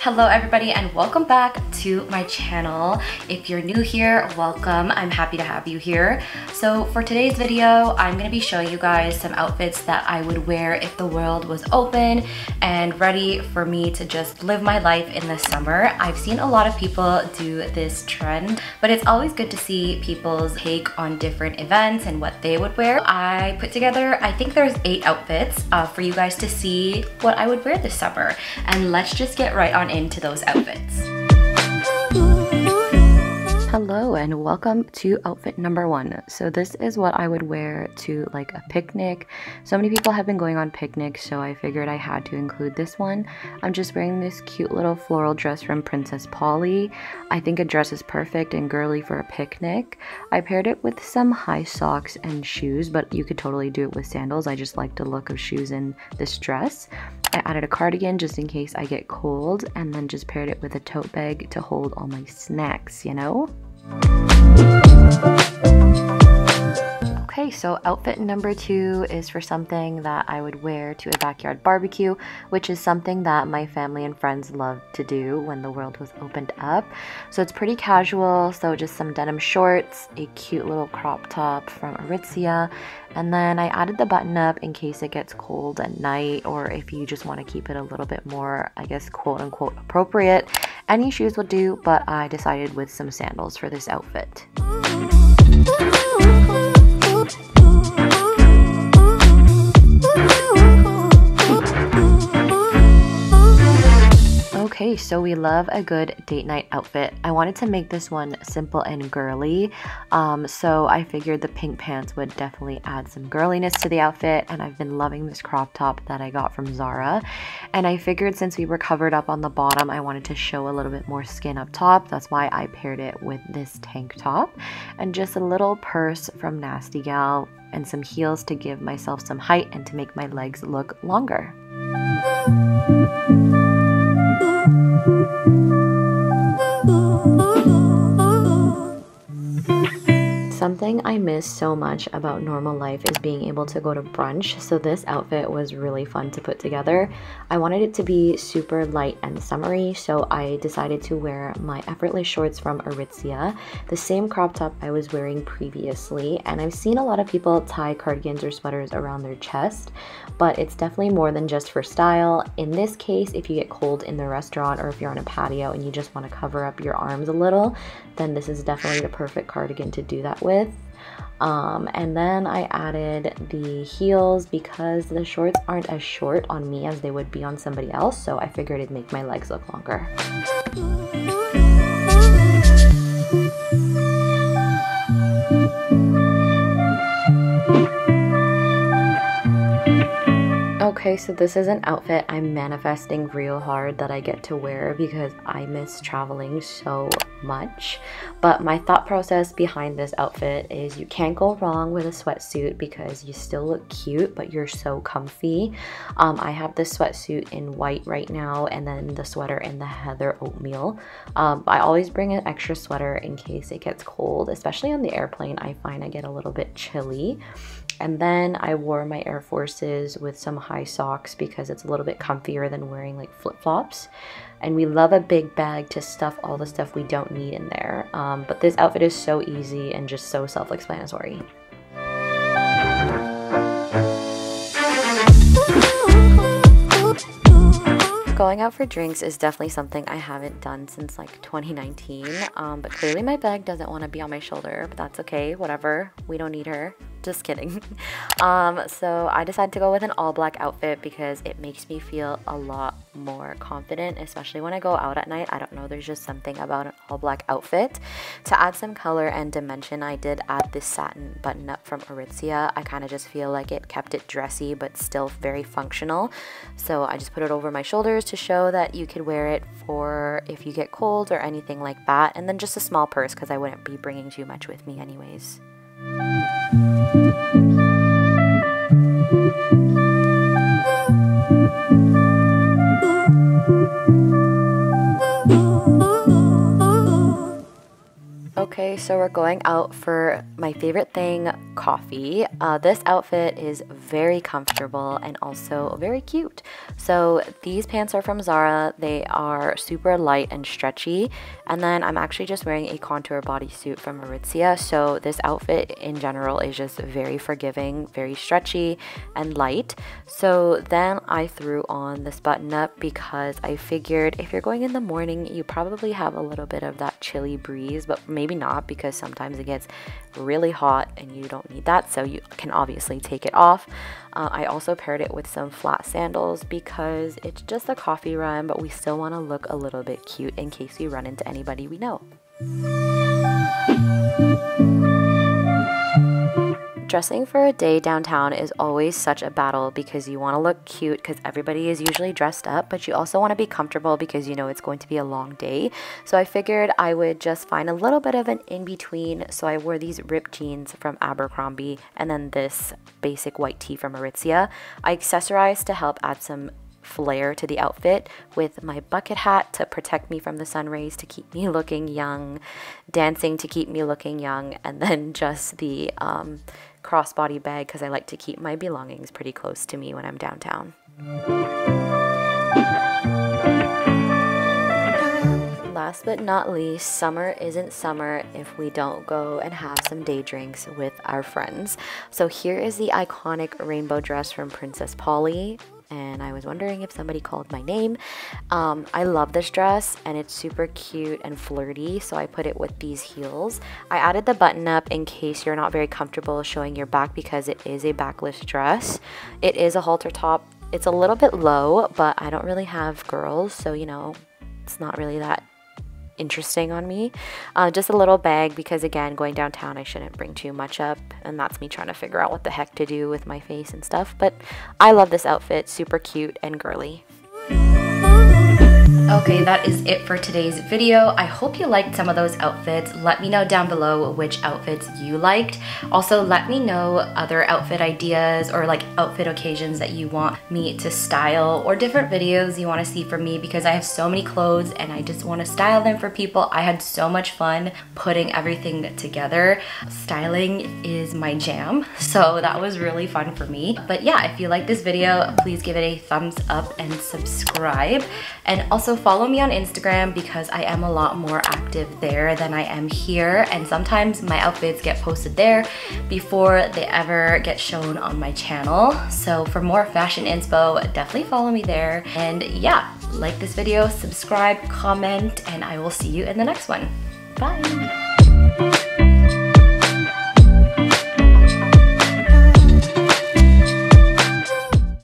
Hello everybody and welcome back to my channel. If you're new here, welcome. I'm happy to have you here. So for today's video, I'm gonna be showing you guys some outfits that I would wear if the world was open and ready for me to just live my life in the summer. I've seen a lot of people do this trend, but it's always good to see people's take on different events and what they would wear. I put together, I think there's 8 outfits for you guys to see what I would wear this summer. And let's just get right on into those outfits. Hello and welcome to outfit number 1. So this is what I would wear to like a picnic. So many people have been going on picnics, so I figured I had to include this one. I'm just wearing this cute little floral dress from Princess Polly. I think a dress is perfect and girly for a picnic. I paired it with some high socks and shoes, but you could totally do it with sandals. I just like the look of shoes in this dress. I added a cardigan just in case I get cold, and then just paired it with a tote bag to hold all my snacks, you know? Okay, so outfit number 2 is for something that I would wear to a backyard barbecue, which is something that my family and friends loved to do when the world was opened up. So it's pretty casual, so just some denim shorts, a cute little crop top from Aritzia, and then I added the button up in case it gets cold at night, or if you just want to keep it a little bit more, I guess, quote-unquote appropriate. Any shoes will do, but I decided with some sandals for this outfit. Okay, so we love a good date night outfit. I wanted to make this one simple and girly, so I figured the pink pants would definitely add some girliness to the outfit, and I've been loving this crop top that I got from Zara. And I figured since we were covered up on the bottom, I wanted to show a little bit more skin up top. That's why I paired it with this tank top and just a little purse from Nasty Gal and some heels to give myself some height and to make my legs look longer. Something I miss so much about normal life is being able to go to brunch, so this outfit was really fun to put together. I wanted it to be super light and summery, so I decided to wear my effortless shorts from Aritzia, the same crop top I was wearing previously, and I've seen a lot of people tie cardigans or sweaters around their chest, but it's definitely more than just for style. In this case, if you get cold in the restaurant or if you're on a patio and you just want to cover up your arms a little, then this is definitely the perfect cardigan to do that with. And then I added the heels because the shorts aren't as short on me as they would be on somebody else, so I figured it'd make my legs look longer. Okay, so this is an outfit I'm manifesting real hard that I get to wear because I miss traveling so much. But my thought process behind this outfit is you can't go wrong with a sweatsuit because you still look cute, but you're so comfy. I have this sweatsuit in white right now and then the sweater in the heather oatmeal. I always bring an extra sweater in case it gets cold, especially on the airplane. I find I get a little bit chilly. And then I wore my Air Forces with some high socks because it's a little bit comfier than wearing like flip-flops. And we love a big bag to stuff all the stuff we don't need in there. But this outfit is so easy and just so self-explanatory. Going out for drinks is definitely something I haven't done since like 2019, but clearly my bag doesn't want to be on my shoulder, but that's okay, whatever, we don't need her. Just kidding. So I decided to go with an all-black outfit because it makes me feel a lot more confident, especially when I go out at night. I don't know, there's just something about an all-black outfit. To add some color and dimension, I did add this satin button-up from Aritzia. I kind of just feel like it kept it dressy but still very functional. So I just put it over my shoulders to show that you could wear it for if you get cold or anything like that. And then just a small purse because I wouldn't be bringing too much with me anyways. Okay, so we're going out for my favorite thing, coffee. This outfit is very comfortable and also very cute. So these pants are from Zara. They are super light and stretchy. And then I'm actually just wearing a contour bodysuit from Aritzia. So this outfit in general is just very forgiving, very stretchy and light. So then I threw on this button up because I figured if you're going in the morning, you probably have a little bit of that chilly breeze, but maybe not, because sometimes it gets really hot and you don't need that, so you can obviously take it off. I also paired it with some flat sandals because it's just a coffee run, but we still want to look a little bit cute in case we run into anybody we know. Dressing for a day downtown is always such a battle because you want to look cute because everybody is usually dressed up, but you also want to be comfortable because you know it's going to be a long day. So I figured I would just find a little bit of an in-between. So I wore these ripped jeans from Abercrombie and then this basic white tee from Aritzia. I accessorized to help add some flair to the outfit with my bucket hat to protect me from the sun rays, to keep me looking young, dancing to keep me looking young, and then just the crossbody bag because I like to keep my belongings pretty close to me when I'm downtown. Last but not least, summer isn't summer if we don't go and have some day drinks with our friends. So here is the iconic rainbow dress from Princess Polly. And I was wondering if somebody called my name. I love this dress and it's super cute and flirty, so I put it with these heels. I added the button up in case you're not very comfortable showing your back because it is a backless dress. It is a halter top. It's a little bit low, but I don't really have girls, so you know, it's not really that interesting on me. Just a little bag because again, going downtown I shouldn't bring too much up, and that's me trying to figure out what the heck to do with my face and stuff. But I love this outfit, super cute and girly. Okay, that is it for today's video. I hope you liked some of those outfits. Let me know down below which outfits you liked. Also, let me know other outfit ideas or like outfit occasions that you want me to style, or different videos you want to see from me, because I have so many clothes and I just want to style them for people. I had so much fun putting everything together. Styling is my jam, so that was really fun for me. But yeah, if you like this video, please give it a thumbs up and subscribe. And also follow me on Instagram because I am a lot more active there than I am here, and sometimes my outfits get posted there before they ever get shown on my channel. So for more fashion inspo, definitely follow me there. And yeah, like this video, subscribe, comment, and I will see you in the next one. Bye!